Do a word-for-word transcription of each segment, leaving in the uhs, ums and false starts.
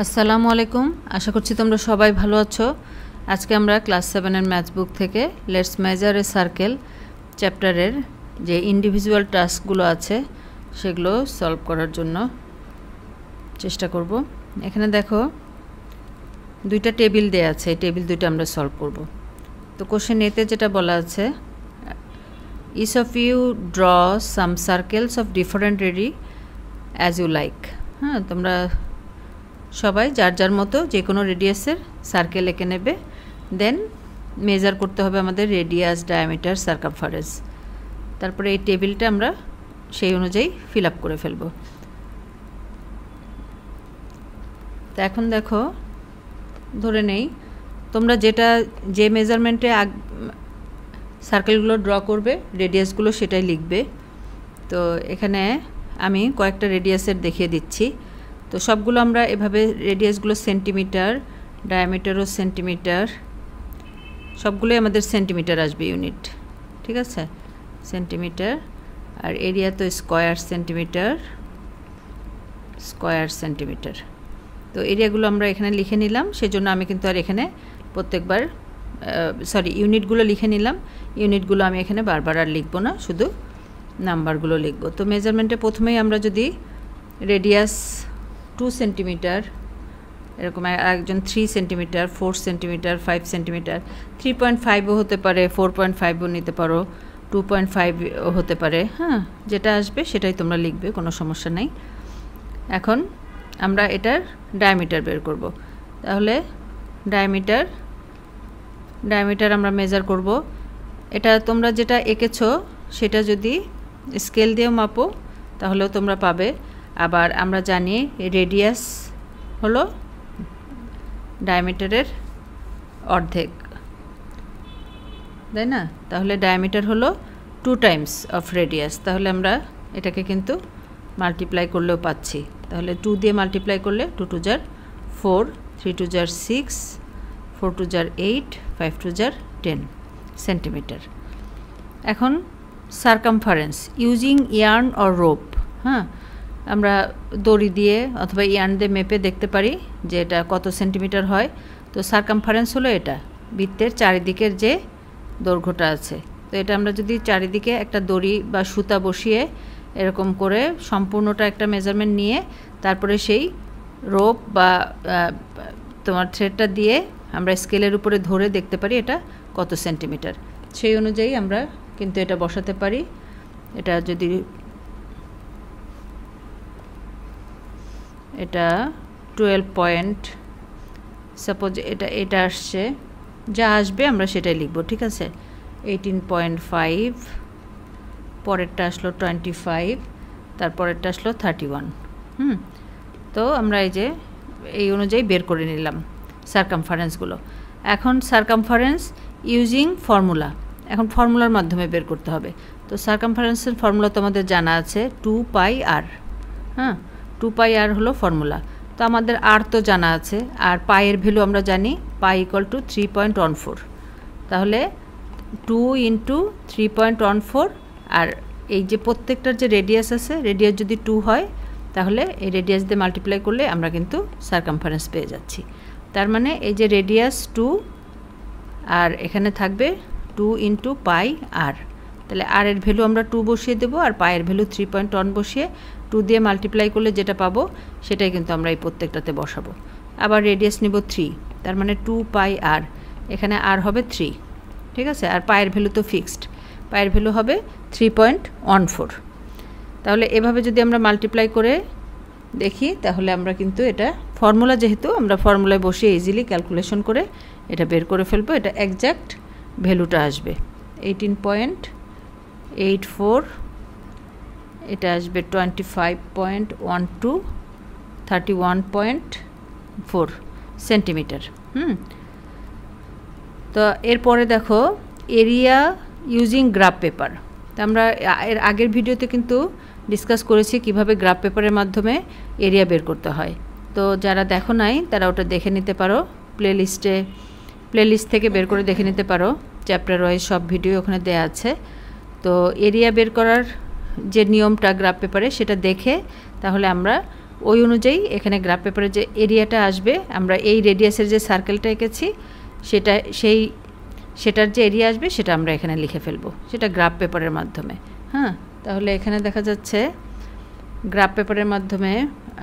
আসসালামু আলাইকুম, আশা করছি তোমরা সবাই ভালো আছো। আজকে আমরা ক্লাস সেভেনের ম্যাথ বুক থেকে লেটস মেজার এ সার্কেল চ্যাপ্টারের যে ইন্ডিভিজুয়াল টাস্কগুলো আছে সেগুলো সলভ করার জন্য চেষ্টা করব। এখানে দেখো দুইটা টেবিল দেয়া আছে, এই টেবিল দুইটা আমরা সলভ করব। তো কোশ্চেন এতে যেটা বলা আছে, each of you draw some circles of different area as you like. হ্যাঁ, তোমরা সবাই যার যার মতো যে কোনো রেডিয়াসের সার্কেল এঁকে নেবে। দেন মেজার করতে হবে আমাদের রেডিয়াস, ডায়ামিটার, সার্কামফারেন্স। তারপরে এই টেবিলটা আমরা সেই অনুযায়ী ফিল আপ করে ফেলব। তো এখন দেখো, ধরে নেই তোমরা যেটা যে মেজারমেন্টে আগ সার্কেলগুলো ড্র করবে রেডিয়াসগুলো সেটাই লিখবে। তো এখানে আমি কয়েকটা রেডিয়াসের দেখিয়ে দিচ্ছি। তো সবগুলো আমরা এভাবে রেডিয়াসগুলো সেন্টিমিটার, ডায়ামিটারও সেন্টিমিটার, সবগুলোই আমাদের সেন্টিমিটার আসবে ইউনিট, ঠিক আছে, সেন্টিমিটার। আর এরিয়া তো স্কোয়ার সেন্টিমিটার, স্কোয়ার সেন্টিমিটার। তো এরিয়াগুলো আমরা এখানে লিখে নিলাম, সেজন্য আমি কিন্তু আর এখানে প্রত্যেকবার সরি ইউনিটগুলো লিখে নিলাম, ইউনিটগুলো আমি এখানে বারবার আর লিখবো না, শুধু নাম্বারগুলো লিখবো। তো মেজারমেন্টে প্রথমেই আমরা যদি রেডিয়াস টু সেন্টিমিটার এরকম, একজন three centimetre, four centimetre, five centimetre, three point ফাইভও হতে পারে, ফোর পয়েন্ট ফাইভও নিতে পারো, টু পয়েন্ট ফাইভ হতে পারে। হ্যাঁ, যেটা আসবে সেটাই তোমরা লিখবে, কোনো সমস্যা নেই। এখন আমরা এটার ডায়ামিটার বের করব। তাহলে ডায়ামিটার ডায়ামিটার আমরা মেজার করব। এটা তোমরা যেটা এঁকেছো সেটা যদি স্কেল দিয়ে মাপো তাহলেও তোমরা পাবে। আবার আমরা জানি রেডিয়াস হলো ডায়ামিটারের অর্ধেক, তাই না? তাহলে ডায়ামিটার হলো টু টাইমস অফ রেডিয়াস। তাহলে আমরা এটাকে কিন্তু মাল্টিপ্লাই করলেও পাচ্ছি। তাহলে টু দিয়ে মাল্টিপ্লাই করলে two twos are four, three twos are six, four twos are eight, five twos are ten centimetre. এখন circumference, using yarn or rope. হ্যাঁ, আমরা দড়ি দিয়ে অথবা ইয়ার্ন দিয়ে মেপে দেখতে পারি যে এটা কত সেন্টিমিটার হয়। তো সার্কামফারেন্স হলো এটা, বৃত্তের চারিদিকের যে দৈর্ঘ্যটা আছে। তো এটা আমরা যদি চারিদিকে একটা দড়ি বা সুতা বসিয়ে এরকম করে সম্পূর্ণটা একটা মেজারমেন্ট নিয়ে তারপরে সেই রোপ বা তোমার থ্রেডটা দিয়ে আমরা স্কেলের উপরে ধরে দেখতে পারি এটা কত সেন্টিমিটার, সেই অনুযায়ী আমরা কিন্তু এটা বসাতে পারি। এটা যদি এটা টুয়েলভ পয়েন্ট সাপোজ এটা এটা আসছে, যা আসবে আমরা সেটাই লিখব, ঠিক আছে। এইটিন পয়েন্ট ফাইভ, পরেরটা আসলো টোয়েন্টি ফাইভ, তারপরেরটা আসলো থার্টি ওয়ান। হুম, তো আমরা এই যে এই অনুযায়ী বের করে নিলাম সার্কামফারেন্সগুলো। এখন সার্কামফারেন্স ইউজিং ফর্মুলা, এখন ফর্মুলার মাধ্যমে বের করতে হবে। তো সার্কামফারেন্সের ফর্মুলা তোমাদের জানা আছে, টু পাই আর। হ্যাঁ, টু পাই আর হলো ফর্মুলা। তো আমাদের আর তো জানা আছে, আর পায়ের ভ্যালু আমরা জানি, pi equal to three point one four. তাহলে two into three point one four, আর এই যে প্রত্যেকটার যে রেডিয়াস আছে, রেডিয়াস যদি টু হয় তাহলে এই রেডিয়াস দিয়ে মাল্টিপ্লাই করলে আমরা কিন্তু সার্কামফারেন্স পেয়ে যাচ্ছি। তার মানে এই যে রেডিয়াস টু, আর এখানে থাকবে টু ইন্টু পাই আর। তাহলে আর এর ভ্যালু আমরা টু বসিয়ে দেবো, আর পায়ের ভ্যালু থ্রি পয়েন্ট ওয়ান বসিয়ে টু দিয়ে মাল্টিপ্লাই করলে যেটা পাবো সেটাই কিন্তু আমরা এই প্রত্যেকটাতে বসাবো। আবার রেডিয়াস নিব থ্রি, তার মানে টু পাই আর, এখানে আর হবে থ্রি, ঠিক আছে। আর পায়ের ভ্যালু তো ফিক্সড, পায়ের ভ্যালু হবে থ্রি পয়েন্ট ওয়ান ফোর। তাহলে এভাবে যদি আমরা মাল্টিপ্লাই করে দেখি তাহলে আমরা কিন্তু এটা ফর্মুলা, যেহেতু আমরা ফর্মুলায় বসে ইজিলি ক্যালকুলেশন করে এটা বের করে ফেলবো, এটা একজ্যাক্ট ভ্যালুটা আসবে। এইটিন পয়েন্ট এইট ফোর, এটা আসবে twenty five point one two, thirty one point four centimetre. হুম, তো এরপরে দেখো এরিয়া ইউজিং গ্রাফ পেপার। তো আমরা এর আগের ভিডিওতে কিন্তু ডিসকাস করেছি কিভাবে গ্রাফ পেপারের মাধ্যমে এরিয়া বের করতে হয়। তো যারা দেখো নাই তারা ওটা দেখে নিতে পারো, প্লেলিস্টে প্লেলিস্ট থেকে বের করে দেখে নিতে পারো, চ্যাপ্টার ওয়াইজ সব ভিডিও ওখানে দেয়া আছে। তো এরিয়া বের করার যে নিয়মটা গ্রাফ পেপারে সেটা দেখে তাহলে আমরা ওই অনুযায়ী এখানে গ্রাফ পেপারে যে এরিয়াটা আসবে আমরা এই রেডিয়াসের যে সার্কেলটা এঁকেছি সেটা সেই সেটার যে এরিয়া আসবে সেটা আমরা এখানে লিখে ফেলব সেটা গ্রাফ পেপারের মাধ্যমে। হ্যাঁ, তাহলে এখানে দেখা যাচ্ছে গ্রাফ পেপারের মাধ্যমে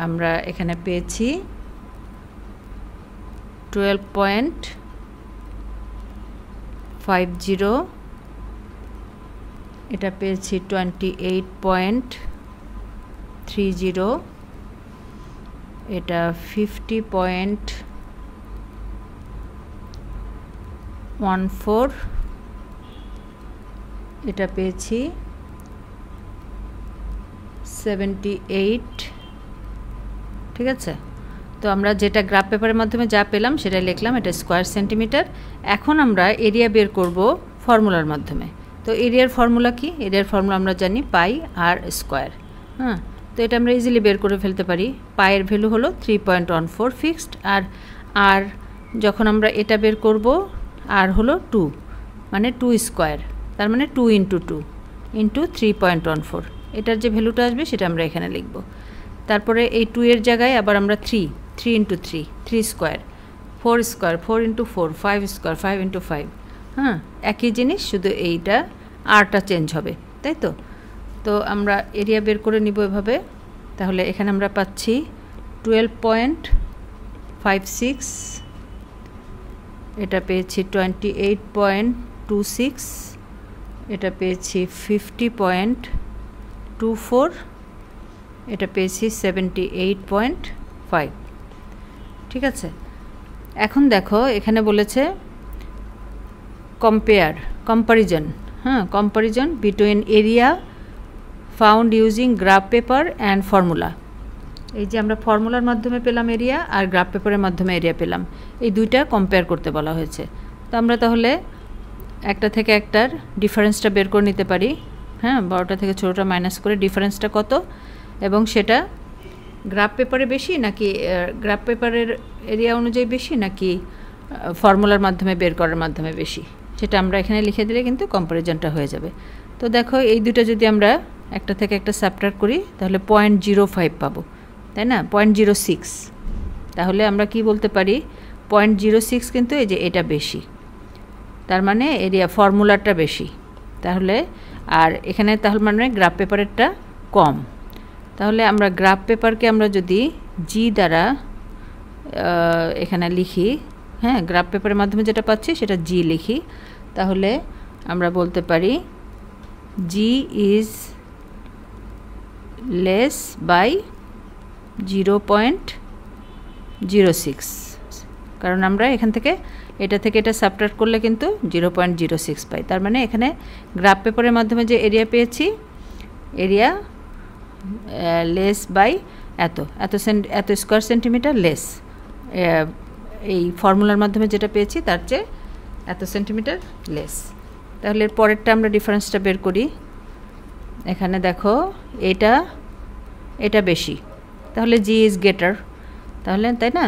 আমরা এখানে পেয়েছি টুয়েলভ পয়েন্ট ফাইভ জিরো, এটা পেয়েছি twenty eight point three zero, এটা ফিফটি পয়েন্ট ওয়ান ফোর, এটা পেয়েছি সেভেন্টি এইট। ঠিক আছে, তো আমরা যেটা গ্রাফ পেপারের মাধ্যমে যা পেলাম সেটা লিখলাম, এটা স্কোয়ার সেন্টিমিটার। এখন আমরা এরিয়া বের করব ফর্মুলার মাধ্যমে। তো এরিয়ার ফর্মুলা কি? এরিয়ার ফর্মুলা আমরা জানি পাই আর স্কোয়ার। হ্যাঁ, তো এটা আমরা ইজিলি বের করে ফেলতে পারি। পায়ের ভ্যালু হলো three point one four fixed, আর আর যখন আমরা এটা বের করব আর হলো টু, মানে টু স্কোয়ার, তার মানে two into two into three point one four, এটার যে ভ্যালুটা আসবে সেটা আমরা এখানে লিখব। তারপরে এই টু এর জায়গায় আবার আমরা three, three into three three square, four square four into four, five square five into five. হ্যাঁ, একই জিনিস, শুধু এইটা আরটা চেঞ্জ হবে, তাই তো। তো আমরা এরিয়া বের করে নিব এভাবে। তাহলে এখানে আমরা পাচ্ছি টুয়েলভ পয়েন্ট ফাইভ সিক্স, এটা পেয়েছি twenty eight point two six, এটা পেয়েছি ফিফটি পয়েন্ট টু ফোর, এটা পেয়েছি সেভেন্টি এইট পয়েন্ট ফাইভ। ঠিক আছে, এখন দেখো এখানে বলেছে কম্পেয়ার, কম্পারিজন। হ্যাঁ, comparison between area found using graph paper and formula. এই যে আমরা ফর্মুলার মাধ্যমে পেলাম এরিয়া, আর গ্রাফ পেপারের মাধ্যমে এরিয়া পেলাম, এই দুইটা কম্পেয়ার করতে বলা হয়েছে। তো আমরা তাহলে একটা থেকে একটার ডিফারেন্সটা বের করে নিতে পারি। হ্যাঁ, বড়টা থেকে ছোটোটা মাইনাস করে ডিফারেন্সটা কত, এবং সেটা গ্রাফ পেপারে বেশি নাকি গ্রাফ পেপারের এরিয়া অনুযায়ী বেশি নাকি ফর্মুলার মাধ্যমে বের করার মাধ্যমে বেশি, সেটা আমরা এখানে লিখে দিলে কিন্তু কম্পারিজনটা হয়ে যাবে। তো দেখো এই দুটো যদি আমরা একটা থেকে একটা সাবট্রাক্ট করি তাহলে পয়েন্ট জিরো ফাইভ পাবো, তাই না, পয়েন্ট জিরো সিক্স। তাহলে আমরা কি বলতে পারি, পয়েন্ট জিরো সিক্স কিন্তু এই যে এটা বেশি, তার মানে এরিয়া ফর্মুলাটা বেশি, তাহলে আর এখানে তাহলে মানে গ্রাফ পেপারেরটা কম। তাহলে আমরা গ্রাফ পেপারকে আমরা যদি জি দ্বারা এখানে লিখি, হ্যাঁ, গ্রাফ পেপারের মাধ্যমে যেটা পাচ্ছি সেটা জি লিখি, তাহলে আমরা বলতে পারি g is less by zero point zero six, কারণ আমরা এখান থেকে এটা থেকে এটা সাবট্রাক্ট করলে কিন্তু জিরো পয়েন্ট জিরো সিক্স পাই। তার মানে এখানে গ্রাফ পেপারের মাধ্যমে যে এরিয়া পেয়েছি এরিয়া লেস বাই এত এত সেন্ট এত স্কোয়ার সেন্টিমিটার লেস, এই ফর্মুলার মাধ্যমে যেটা পেয়েছি তার চেয়ে এত সেন্টিমিটার লেস। তাহলে এর পরেরটা আমরা ডিফারেন্সটা বের করি। এখানে দেখো এটা এটা বেশি, তাহলে জি ইজ গ্রেটার, তাহলে তাই না,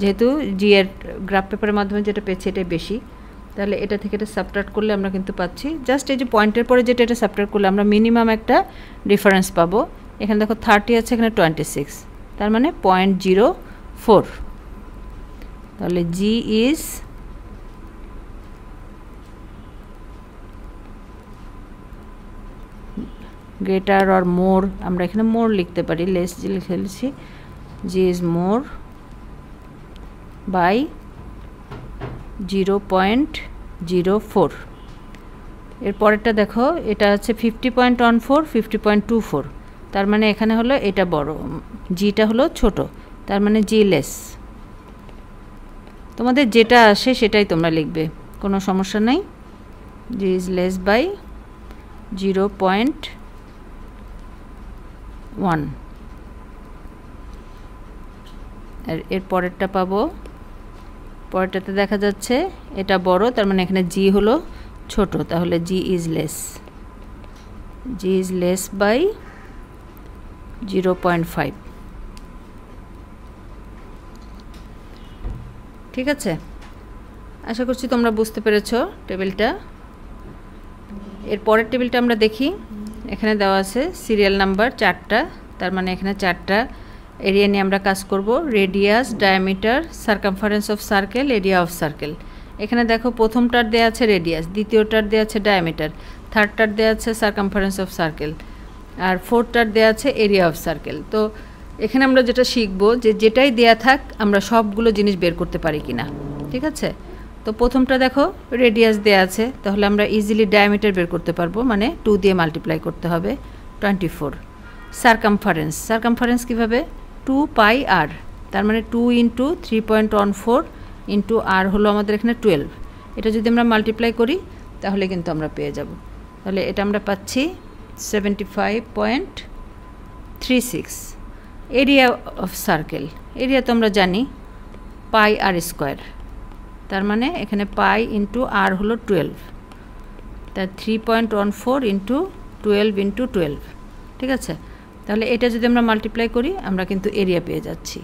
যেহেতু জি এর গ্রাফ পেপারের মাধ্যমে যেটা পেয়েছি এটাই বেশি, তাহলে এটা থেকে এটা সাবট্রাক্ট করলে আমরা কিন্তু পাচ্ছি জাস্ট এই যে পয়েন্টের পরে যেটা এটা সাবট্রাক্ট করলে আমরা মিনিমাম একটা ডিফারেন্স পাবো। এখানে দেখো থার্টি আছে, এখানে টোয়েন্টি সিক্স, তার মানে পয়েন্ট জিরো ফোর। তাহলে জি ইজ গ্রেটার অর মোর, আমরা এখানে মোর লিখতে পারি, লেস লিখেছি, g is more by zero point zero four. এর পরেরটা দেখো এটা আছে fifty point one four, fifty point two four, তার মানে এখানে হলো এটা বড়, জিটা হলো ছোট, তার মানে জি লেস। তোমাদের যেটা আসে সেটাই তোমরা লিখবে, কোনো সমস্যা নাই। জি is less by zero point one. আর এর পরেরটা পাবো, পরেরটাতে দেখা যাচ্ছে এটা বড়, তার মানে এখানে জি হলো ছোট, তাহলে জি is less, g is less by zero point five. ঠিক আছে, আশা করছি তোমরা বুঝতে পেরেছো টেবিলটা। এর পরের টেবিলটা আমরা দেখি। এখানে দেওয়া আছে সিরিয়াল নাম্বার চারটা, তার মানে এখানে চারটা এরিয়া নিয়ে আমরা কাজ করব radius diameter circumference of circle area of circle এখানে দেখো প্রথমটার দেয়া আছে রেডিয়াস দ্বিতীয়টার দেয়া আছে ডায়ামিটার থার্ডটার দেয়া আছে সারকামফারেন্স অফ সার্কেল আর ফোর্থটার দেয়া আছে এরিয়া অফ সার্কেল তো এখানে আমরা যেটা শিখব যে যেটাই দেয়া থাক আমরা সবগুলো জিনিস বের করতে পারি কিনা ঠিক আছে তো প্রথমটা দেখো রেডিয়াস দেয়া আছে তাহলে আমরা ইজিলি ডায়ামিটার বের করতে পারবো মানে দুই দিয়ে মাল্টিপ্লাই করতে হবে চব্বিশ সারকামফারেন্স সারকামফারেন্স কিভাবে টু পাই আর তার মানে two into three point one four into r হলো আমাদের এখানে বারো এটা যদি আমরা মাল্টিপ্লাই করি তাহলে কিন্তু আমরা পেয়ে যাব তাহলে এটা আমরা পাচ্ছি পঁচাত্তর পয়েন্ট তিন ছয় এরিয়া অফ সার্কেল এরিয়া তো আমরা জানি পাই আর স্কয়ার তার মানে এখানে পাই ইনটু আর হলো বারো তার three point one four into বারো ইনটু বারো ঠিক আছে তাহলে এটা যদি আমরা মাল্টিপ্লাই করি আমরা কিন্তু এরিয়া পেয়ে যাচ্ছি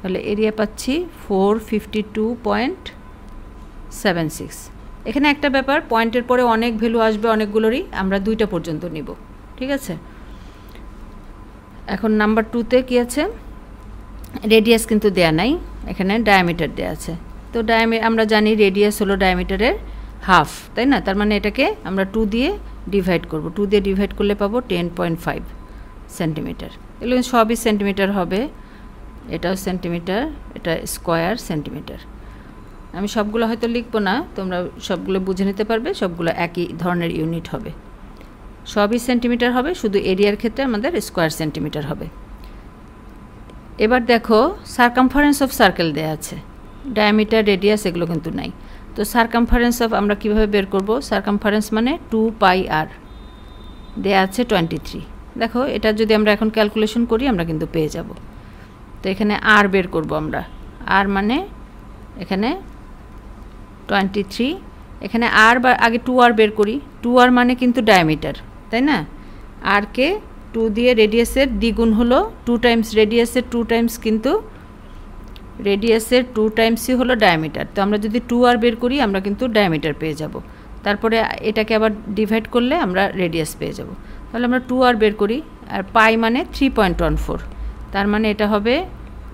তাহলে এরিয়া পাচ্ছি চারশো বাহাত্তর পয়েন্ট সাত ছয় এখানে একটা ব্যাপার পয়েন্টের পরে অনেক ভ্যালু আসবে অনেকগুলোরই আমরা দুইটা পর্যন্ত নিব ঠিক আছে এখন নাম্বার দুই তে কি আছে রেডিয়াস কিন্তু দেয়া নাই এখানে ডায়ামিটার দেয়া আছে তো ডায়ামি আমরা জানি রেডিয়াস হলো ডায়ামিটারের হাফ তাই না তার মানে এটাকে আমরা দুই দিয়ে ডিভাইড করব দুই দিয়ে ডিভাইড করলে পাবো দশ পয়েন্ট পাঁচ সেন্টিমিটার এগুলো সবই সেন্টিমিটার হবে এটাও সেন্টিমিটার এটা স্কয়ার সেন্টিমিটার আমি সবগুলো হয়তো লিখবো না তোমরা সবগুলো বুঝে নিতে পারবে সবগুলো একই ধরনের ইউনিট হবে সবই সেন্টিমিটার হবে শুধু এরিয়ার ক্ষেত্রে আমাদের স্কয়ার সেন্টিমিটার হবে এবার দেখো সারকামফারেন্স অফ সার্কেল দেয়া আছে ডায়ামিটার রেডিয়াস এগুলো কিন্তু নাই তো সারকামফারেন্স অফ আমরা কিভাবে বের করব সারকামফারেন্স মানে টু পাই আর দেয়া আছে টোয়েন্টি থ্রি দেখো এটা যদি আমরা এখন ক্যালকুলেশন করি আমরা কিন্তু পেয়ে যাব তো এখানে আর বের করব আমরা আর মানে এখানে টোয়েন্টি থ্রি এখানে আর বা আগে টু আর বের করি টু আর মানে কিন্তু ডায়ামিটার তাই না আর কে টু দিয়ে রেডিয়াসের দ্বিগুণ হলো টু টাইমস রেডিয়াসের টু টাইমস কিন্তু রেডিয়াসের টু টাইমসই হলো ডায়ামিটার তো আমরা যদি টু আর বের করি আমরা কিন্তু ডায়ামিটার পেয়ে যাব তারপরে এটাকে আবার ডিভাইড করলে আমরা রেডিয়াস পেয়ে যাব তাহলে আমরা টু আর বের করি আর পাই মানে থ্রি পয়েন্ট ওয়ান ফোর তার মানে এটা হবে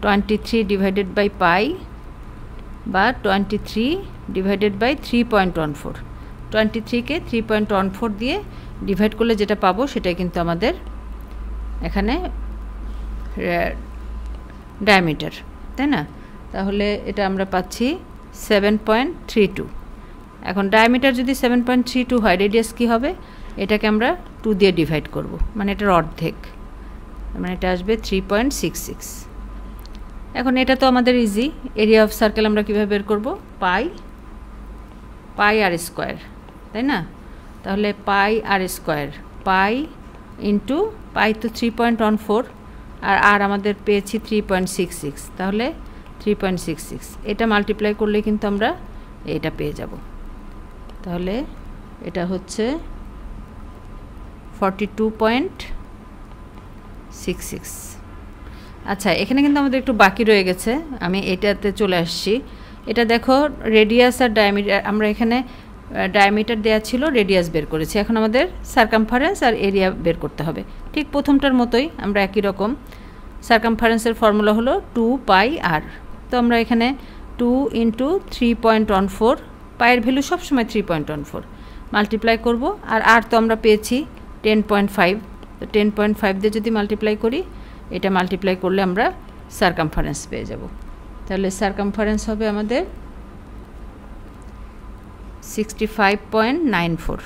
twenty three divided by pi বা twenty three divided by three point one four twenty three কে থ্রি পয়েন্ট ওয়ান ফোর দিয়ে ডিভাইড করলে যেটা পাবো সেটাই কিন্তু আমাদের এখানে ডায়ামিটার তাই না তাহলে এটা আমরা পাচ্ছি সেভেন পয়েন্ট থ্রি টু এখন ডায়ামিটার যদি সেভেন পয়েন্ট থ্রি টু হয় রেডিয়াস কি হবে এটাকে আমরা টু দিয়ে ডিভাইড করব মানে এটার অর্ধেক মানে এটা আসবে থ্রি পয়েন্ট সিক্স সিক্স এখন এটা তো আমাদের ইজি এরিয়া অফ সার্কেল আমরা কিভাবে বের করব পাই পাই আর স্কয়ার তাই না তাহলে পাই আর স্কয়ার পাই ইনটু পাই তো থ্রি পয়েন্ট ওয়ান ফোর আর আর আমাদের পেয়েছি থ্রি পয়েন্ট সিক্স সিক্স তাহলে থ্রি পয়েন্ট সিক্স সিক্স এটা মাল্টিপ্লাই করলে কিন্তু আমরা এটা পেয়ে যাব তাহলে এটা হচ্ছে forty two point six six আচ্ছা এখানে কিন্তু আমাদের একটু বাকি রয়ে গেছে আমি এটাতে চলে আসছি এটা দেখো রেডিয়াস আর ডায়ামিটার আমরা এখানে ডায়ামিটার দেয়া ছিল রেডিয়াস বের করেছি এখন আমাদের সারকামফারেন্স আর এরিয়া বের করতে হবে ঠিক প্রথমটার মতোই আমরা একই রকম সারকামফারেন্সের ফর্মুলা হলো টু পাই আর তো আমরা এখানে two into three point one four পায়ের ভ্যালু সবসময় three point one four multiply করবো আর আর তো আমরা পেয়েছি টেন পয়েন্ট ফাইভ তো টেন পয়েন্ট ফাইভ দিয়ে যদি মাল্টিপ্লাই করি এটা মাল্টিপ্লাই করলে আমরা সারকামফারেন্স পেয়ে যাব তাহলে সারকামফারেন্স হবে আমাদের sixty five point nine four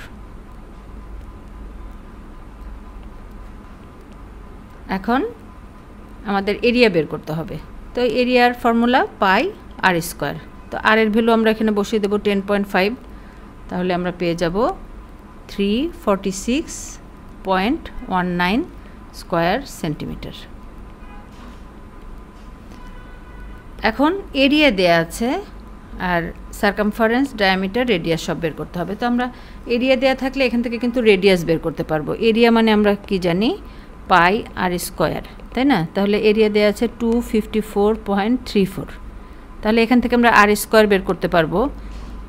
এখন আমাদের এরিয়া বের করতে হবে তো এরিয়ার ফর্মুলা পাই আর স্কয়ার তো আর এর ভ্যালু আমরা এখানে বসিয়ে দেব টেন পয়েন্ট ফাইভ তাহলে আমরা পেয়ে যাব three forty six point one nine square centimetre এখন এরিয়া দেয়া আছে আর সারকামফারেন্স ডায়ামিটার রেডিয়াস সব বের করতে হবে তো আমরা এরিয়া দেয়া থাকলে এখান থেকে কিন্তু রেডিয়াস বের করতে পারবো এরিয়া মানে আমরা কি জানি পাই আর স্কয়ার তাই না তাহলে এরিয়া দেয়া আছে two fifty four point three four তাহলে এখান থেকে আমরা আর স্কয়ার বের করতে পারবো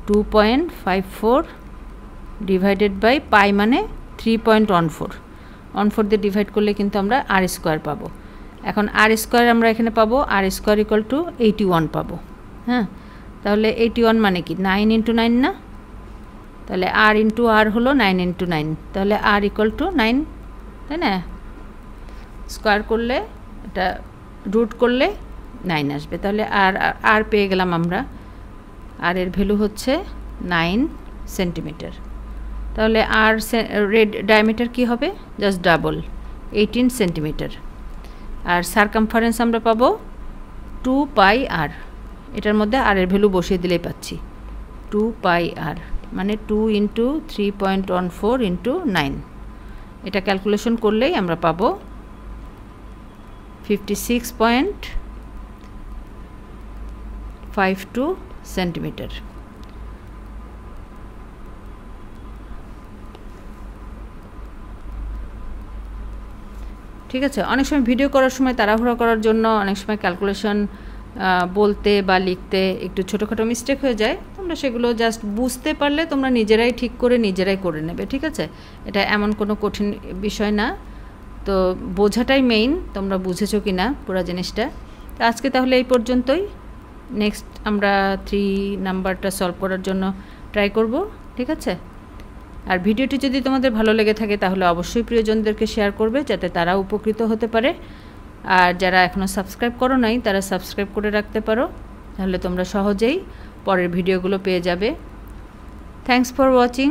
two point five four divided by pi মানে three point one four one four দিয়ে ডিভাইড করলে কিন্তু আমরা আর স্কয়ার পাবো এখন r স্কয়ার আমরা এখানে পাবো r square equal to eighty-one পাবো। হ্যাঁ, তাহলে eighty-one মানে কি nine into nine না, তাহলে r into r হলো nine into nine, তাহলে r equal to nine, তাই না? স্কয়ার করলে এটা রুট করলে nine আসবে। তাহলে r r পেয়ে গেলাম আমরা, r এর ভ্যালু হচ্ছে nine সেন্টিমিটার। তাহলে r রেড ডায়ামিটার কি হবে জাস্ট ডাবল eighteen সেন্টিমিটার। আর সারকামফারেন্স আমরা পাবো two pi r, এটার মধ্যে r এর ভ্যালু বসিয়ে দিলেই পাচ্ছি two pi r মানে two into three point one four into nine। এটা ক্যালকুলেশন করলেই আমরা পাবো fifty-six point five two centimetre. ঠিক আছে, অনেক সময় ভিডিও করার সময় তাড়াহুড়া করার জন্য অনেক সময় ক্যালকুলেশন বলতে বা লিখতে একটু ছোটোখাটো মিস্টেক হয়ে যায়। তোমরা সেগুলো জাস্ট বুঝতে পারলে তোমরা নিজেরাই ঠিক করে নিজেরাই করে নেবে। ঠিক আছে, এটা এমন কোনো কঠিন বিষয় না, তো বোঝাটাই মেইন। তোমরা বুঝেছো কি না পুরো জিনিসটা? তো আজকে তাহলে এই পর্যন্তই। নেক্সট আমরা থ্রি নাম্বারটা সলভ করার জন্য ট্রাই করব। ঠিক আছে, আর ভিডিওটি যদি তোমাদের ভালো লেগে থাকে তাহলে অবশ্যই প্রিয়জনদেরকে শেয়ার করবে যাতে তারা উপকৃত হতে পারে। আর যারা এখনও সাবস্ক্রাইব করো নাই তারা সাবস্ক্রাইব করে রাখতে পারো, তাহলে তোমরা সহজেই পরের ভিডিওগুলো পেয়ে যাবে। Thanks for watching.